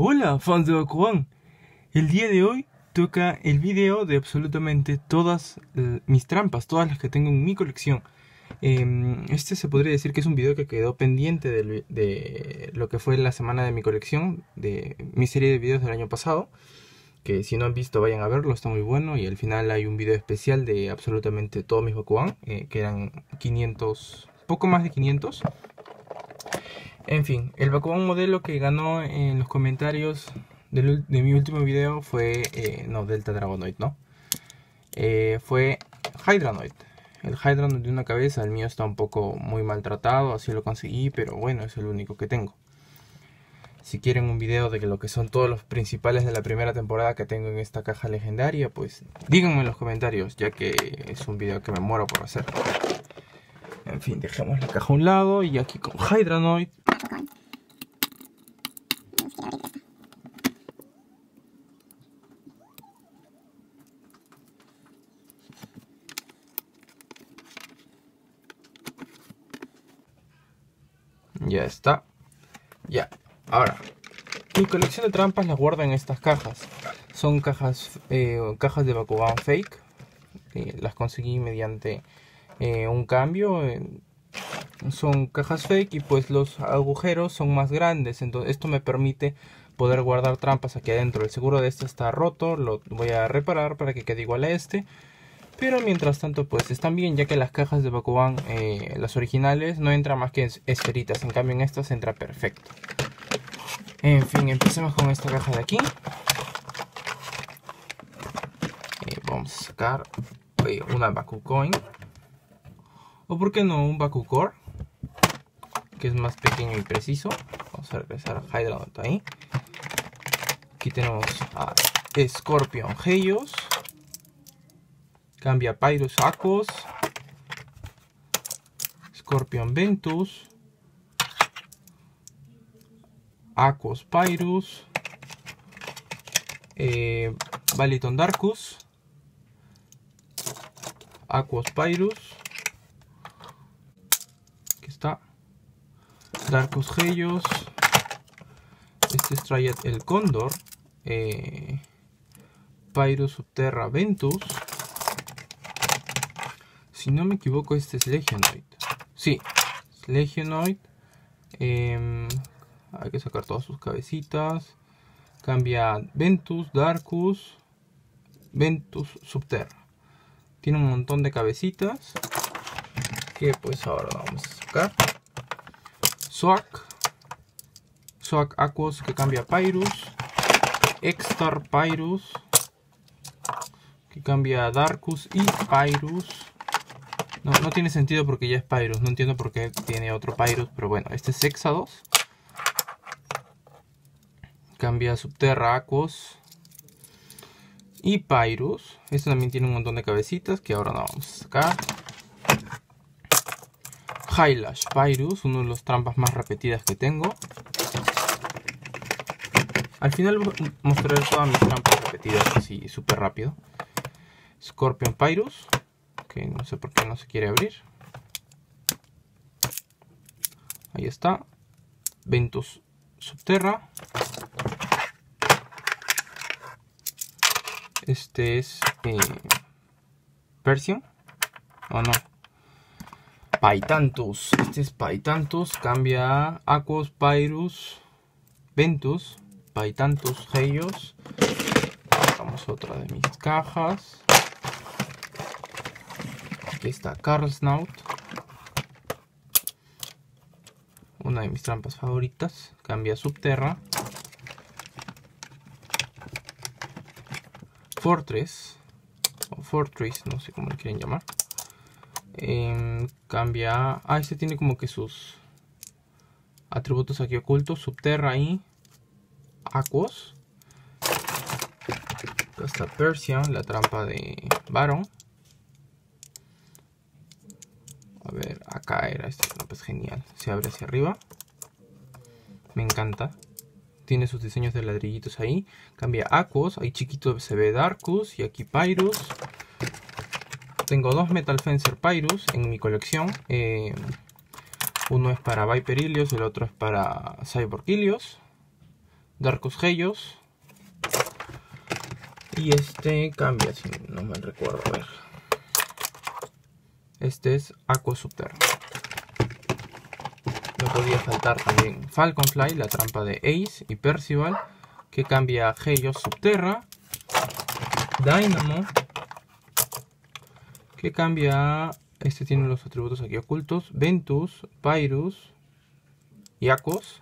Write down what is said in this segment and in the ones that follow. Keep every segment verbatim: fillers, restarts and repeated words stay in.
Hola fans de Baku Coin. El día de hoy toca el video de absolutamente todas eh, mis trampas, todas las que tengo en mi colección. eh, Este se podría decir que es un video que quedó pendiente de, de lo que fue la semana de mi colección, de mi serie de videos del año pasado, que si no han visto vayan a verlo, está muy bueno. Y al final hay un video especial de absolutamente todos mis Bakugan, eh, que eran quinientos, poco más de quinientos. En fin, el Bakugan modelo que ganó en los comentarios de, de mi último video fue, eh, no, Delta Dragonoid, no, eh, fue Hydranoid. El Hydranoid de una cabeza, el mío está un poco muy maltratado, así lo conseguí, pero bueno, es el único que tengo. Si quieren un video de lo que son todos los principales de la primera temporada que tengo en esta caja legendaria, pues díganme en los comentarios, ya que es un video que me muero por hacer. En fin, dejemos la caja a un lado y aquí con Hydranoid. Ya está. Ya. Ahora, mi colección de trampas las guardo en estas cajas. Son cajas, eh, cajas de Bakugan fake. Eh, las conseguí mediante eh, un cambio. Eh, son cajas fake y pues los agujeros son más grandes. Entonces esto me permite poder guardar trampas aquí adentro. El seguro de este está roto, lo voy a reparar para que quede igual a este. Pero mientras tanto pues están bien, ya que las cajas de Bakugan, eh, las originales, no entran más que esferitas. En cambio en estas entra perfecto. En fin, empecemos con esta caja de aquí. Eh, vamos a sacar eh, una Baku Coin. O por qué no, un Baku Core, que es más pequeño y preciso. Vamos a regresar a Hydranoid ahí. Aquí tenemos a Scorpion Heios. Cambia a Pyrus Aquos. Scorpion Ventus. Aquos Pyrus, eh, Balliton Darkus, Aquos Pyrus, aquí está, Darkus Gellos, este es Triad el Cóndor, eh, Pyrus Subterra Ventus, si no me equivoco este es Legionoid, sí, es Legionoid, eh, hay que sacar todas sus cabecitas. Cambia Ventus, Darkus, Ventus, Subterra. Tiene un montón de cabecitas que pues ahora vamos a sacar. Swak, Swak Aquos, que cambia Pyrus. Extar Pyrus, que cambia Darkus y Pyrus. No, no tiene sentido porque ya es Pyrus. No entiendo por qué tiene otro Pyrus, pero bueno, este es Hexados. Cambia Subterra, Aquos y Pyrus. Este también tiene un montón de cabecitas que ahora no vamos a sacar. Hylash Pyrus, uno de los trampas más repetidas que tengo. Al final mostraré todas mis trampas repetidas así súper rápido. Scorpion Pyrus, que no sé por qué no se quiere abrir. Ahí está. Ventus Subterra. Este es eh, Persia. O oh, no. Paitantos. Este es Paitantos. Cambia a Aquos, Pyrus, Ventus, Paitantos, Heios. Sacamos otra de mis cajas. Aquí está Carlsnaut. Una de mis trampas favoritas. Cambia a Subterra. Fortress, o Fortress, no sé cómo le quieren llamar. Eh, cambia. Ah, este tiene como que sus atributos aquí ocultos. Subterra y Aquos. Acá está Persia, la trampa de Baron. A ver, acá era esta trampa, es genial. Se abre hacia arriba. Me encanta. Tiene sus diseños de ladrillitos ahí. Cambia Aquos. Ahí chiquito se ve Darkus. Y aquí Pyrus. Tengo dos Metal Fencer Pyrus en mi colección. Eh, uno es para Viper Helios. El otro es para Cyborg Helios. Darkus Helios. Y este cambia, si no me recuerdo. A ver. Este es Aquos Subterra. No podía faltar también Falconfly, la trampa de Ace y Percival, que cambia a Helios Subterra. Dynamo, que cambia. Este tiene los atributos aquí ocultos. Ventus, Pyrus y Aquos.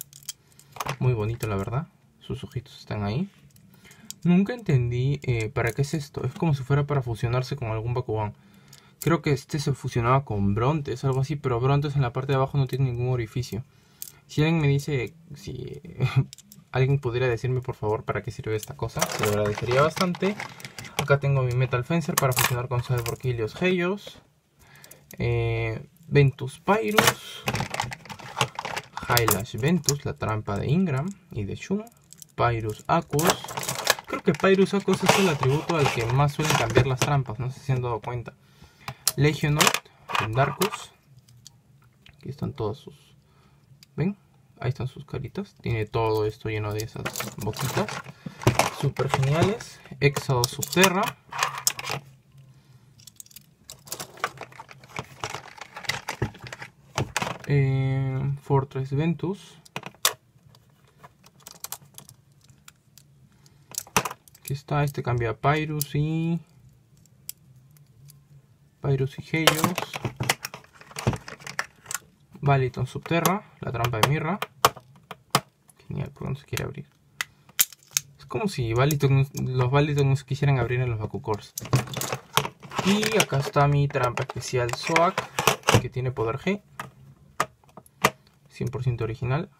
Muy bonito, la verdad. Sus ojitos están ahí. Nunca entendí eh, para qué es esto. Es como si fuera para fusionarse con algún Bakugan. Creo que este se fusionaba con Brontes, algo así. Pero Brontes en la parte de abajo no tiene ningún orificio. Si alguien me dice, si alguien pudiera decirme por favor para qué sirve esta cosa, se lo agradecería bastante. Acá tengo mi Metal Fencer para fusionar con Cyborg Helios Heios. Eh, Ventus Pyrus, Hylash Ventus, la trampa de Ingram y de Shun, Pyrus Aquos. Creo que Pyrus Aquos es el atributo al que más suelen cambiar las trampas, no sé si han dado cuenta. Legionoid, Darkus. Aquí están todos sus... ¿Ven? Ahí están sus caritas. Tiene todo esto lleno de esas boquitas super geniales. Hexados Subterra. Eh, Fortress Ventus, aquí está, este cambia a Pyrus y Pyrus y Helios. Balliton Subterra, la trampa de Mirra. Genial, porque no se quiere abrir. Es como si Balliton, los Balliton no se quisieran abrir en los Baku Cores. Y acá está mi trampa especial Swak, que tiene poder G, cien por ciento original,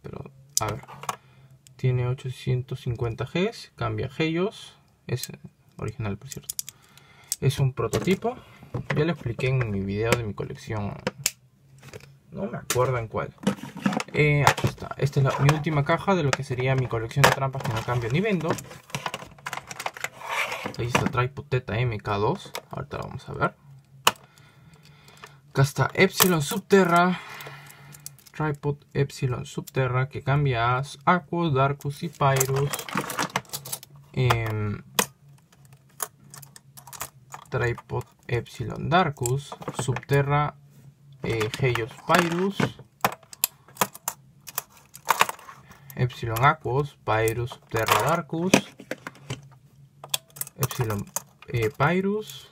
pero a ver, tiene ochocientos cincuenta Gs, cambia Helios, es original por cierto, es un prototipo, ya lo expliqué en mi video de mi colección, no me acuerdo en cuál. Eh, aquí está, esta es la, mi última caja de lo que sería mi colección de trampas que no cambio ni vendo. Ahí está Tripod Theta M K dos, ahorita lo vamos a ver. Acá está Epsilon Subterra, Tripod Epsilon Subterra, que cambia a Aquos, Darkus y Pyrus. Eh, Tripod Epsilon Darkus, Subterra, eh, Helios Pyrus, Epsilon Aquos, Pyrus Subterra Darkus, Epsilon eh, Pyrus,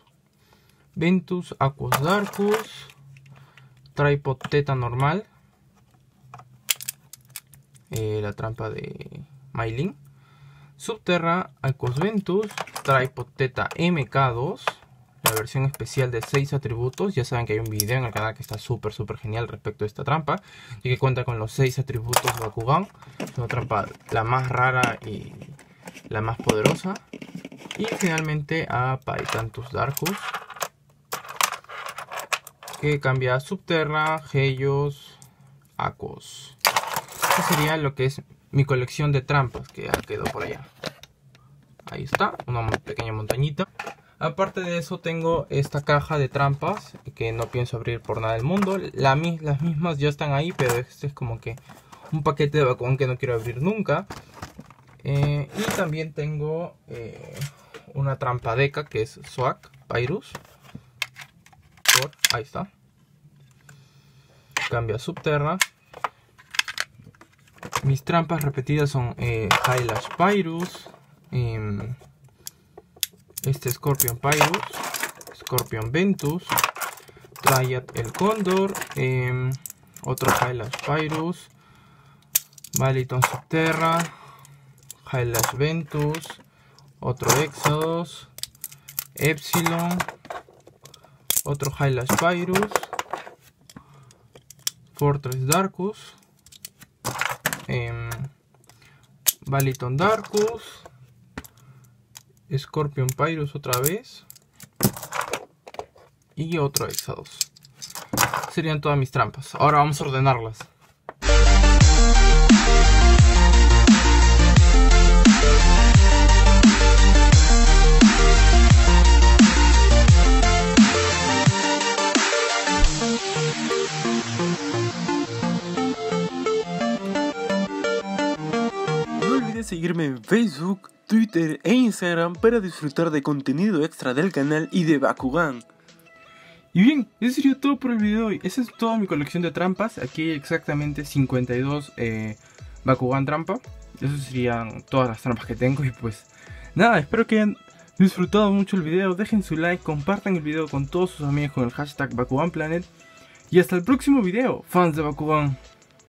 Ventus Aquos Darkus, Tripod Theta normal, eh, la trampa de Mylin, Subterra, Aquos Ventus, Tripod Theta M K dos, la versión especial de seis atributos. Ya saben que hay un video en el canal que está súper súper genial respecto a esta trampa y que cuenta con los seis atributos de Bakugan. Es una trampa la más rara y la más poderosa. Y finalmente a Paitantos Darkus, que cambia a Subterra, Helios, Aquos. Este sería lo que es mi colección de trampas que quedó por allá. Ahí está, una pequeña montañita. Aparte de eso tengo esta caja de trampas que no pienso abrir por nada del mundo. La, las mismas ya están ahí, pero este es como que un paquete de Bakugan que no quiero abrir nunca. Eh, y también tengo eh, una trampa deca que es Swak, Pyrus. Ahí está. Cambia a Subterra. Mis trampas repetidas son eh, Hylash Pyrus, eh, este Scorpion Pyrus, Scorpion Ventus, Triad el Cóndor, eh, otro Hylash Pyrus, Balliton Subterra, Hylash Ventus, otro Exodos, Epsilon, otro Hylash Pyrus, Fortress Darkus, eh, Balliton Darkus, Scorpion Pyrus otra vez y otro Hexados. Serían todas mis trampas. Ahora vamos a ordenarlas. olvides seguirme en Facebook, Twitter e Instagram para disfrutar de contenido extra del canal y de Bakugan. Y bien, eso sería todo por el video de hoy. Esa es toda mi colección de trampas. Aquí hay exactamente cincuenta y dos eh, Bakugan trampa. Eso serían todas las trampas que tengo. Y pues nada, espero que hayan disfrutado mucho el video. Dejen su like, compartan el video con todos sus amigos con el hashtag BakuganPlanet. Y hasta el próximo video, fans de Bakugan.